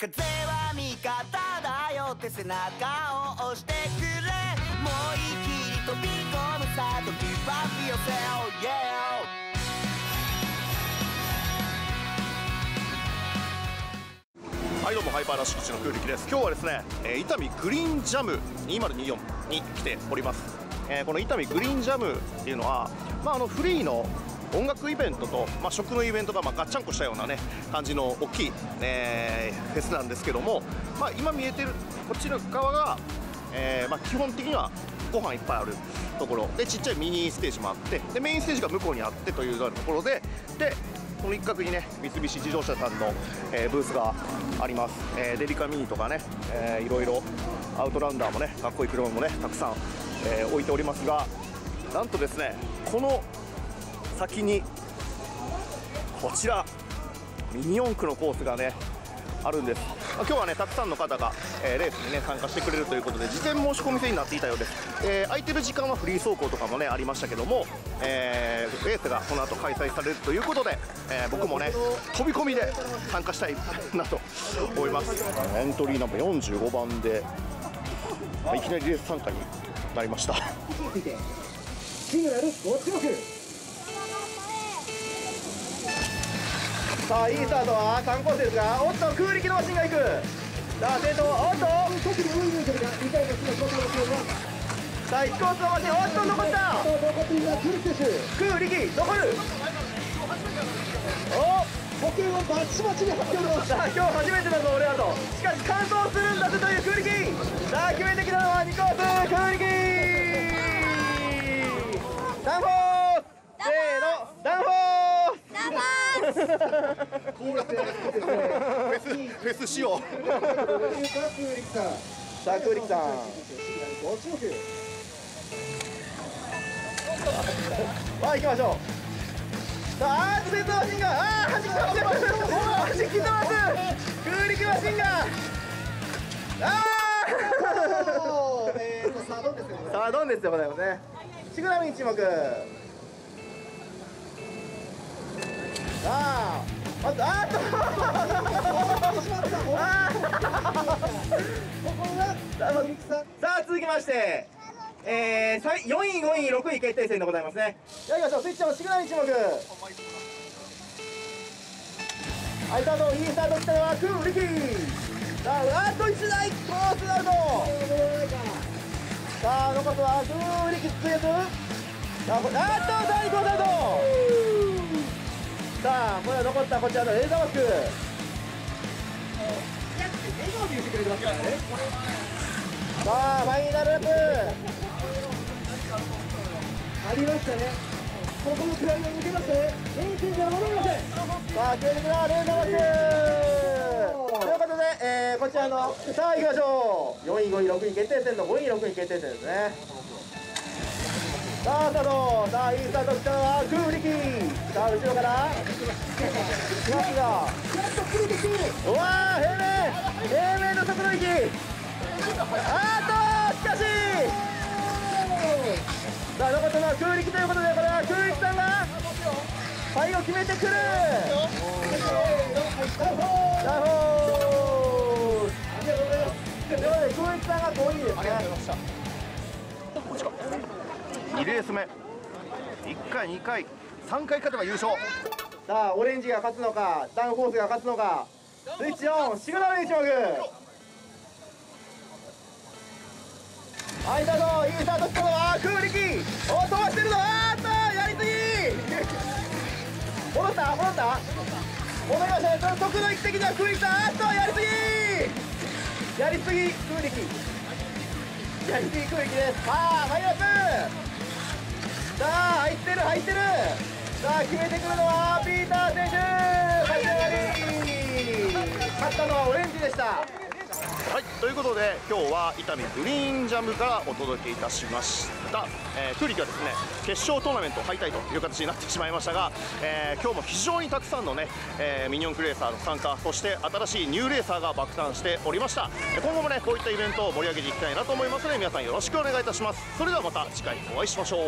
風は味方だよって背中を押してくれ、もう一気に飛び込むさ、飛びバッフィー yourself、yeah!はいどうも、ハイパーラッシュ口の空力です。今日はですね、伊丹グリーンジャム2024に来ております。この伊丹グリーンジャムっていうのは、フリーの音楽イベントと、食のイベントがガッチャンコしたようなね感じの大きい、フェスなんですけども、今見えてるこっちの側が、基本的にはご飯いっぱいあるところで、ちっちゃいミニステージもあって、でメインステージが向こうにあってというようなところで、この一角にね、三菱自動車さんの、ブースがあります。デリカミニとかね、いろいろアウトランダーもね、かっこいい車もねたくさん、置いておりますが、なんとですね、この先にこちらミニ四駆のコースがねあるんです。今日はねたくさんの方が、レースにね参加してくれるということで、事前申し込み制になっていたようです。空いてる時間はフリー走行とかもねありましたけども、レースがこの後開催されるということで、僕もね飛び込みで参加したいなと思います。エントリーナンバー45番で、いきなりレース参加になりました。さあいいスタートは観光生ですが、おっと空力のマシンがいく、さあ先頭、おっとさあ1コースのマシン、おっと残った、空力残る、おっさあ今日初めてだぞ俺らと、しかし完走するんだぜという空力、さあ決めてきたのは2コース空力、ダンフォース、せーのダンフォース、フェス仕様。さあ、空力さん。まあ、行きましょう。さあ、先頭マシンが、はじき飛ばしてます。はじき飛ばす。空力マシンが。さあ、どんですよ、ございますね。シグナルに注目。あーまずあーっとさあ続きまして、4位5位6位決定戦でございますね。じゃあいきましょう、スイッチのシグナルに注目。はい、スタート、いいスタートしたのは空力、さああと1台コースアウト、さあ残すは空力ツイエス、あっと最高だぞ。さあ、これは残ったこちらのレーザーバック、笑顔で言ってくれてますからね。さあ、ファイナルラップありましたね。ここのクライム抜けましたね。遠心では戻りません。さあ、急激なレーザーバックということで、こちらの、さあ、いきましょう。4位、5位、6位決定戦の5位、6位決定戦ですね。さあ、スタート、さあ、いいスタートしたのは空力、さあ、後ろからスマッシュが、うわー、平面の速度域、あーっと、しかし、さあ、残ったのは空力ということで、これは空力さんが、最後決めてくる、ということで、空力さんが5位ですね。2レース目、1回2回3回勝てば優勝。さあオレンジが勝つのか、ダンフォースが勝つのか、スイッチオン、シグナルに注目。はい、スタート、いいスタートしたのは空力、お飛ばしてるぞ、あーっとやりすぎ戻りましたね。その速度域的には空力さん、あーっとやりすぎ空力、空力です。さあマイナス、さあ入ってる、さあ決めてくるのはピーター選手、勝ったのはオレンジでした。はい、ということで今日は伊丹グリーンジャムからお届けいたしました。空力はですね決勝トーナメント敗退という形になってしまいましたが、今日も非常にたくさんのね、ミニ四駆レーサーの参加、そして新しいニューレーサーが爆誕しておりました。今後もねこういったイベントを盛り上げていきたいなと思いますので、皆さんよろしくお願いいたします。それではまた次回お会いしましょう。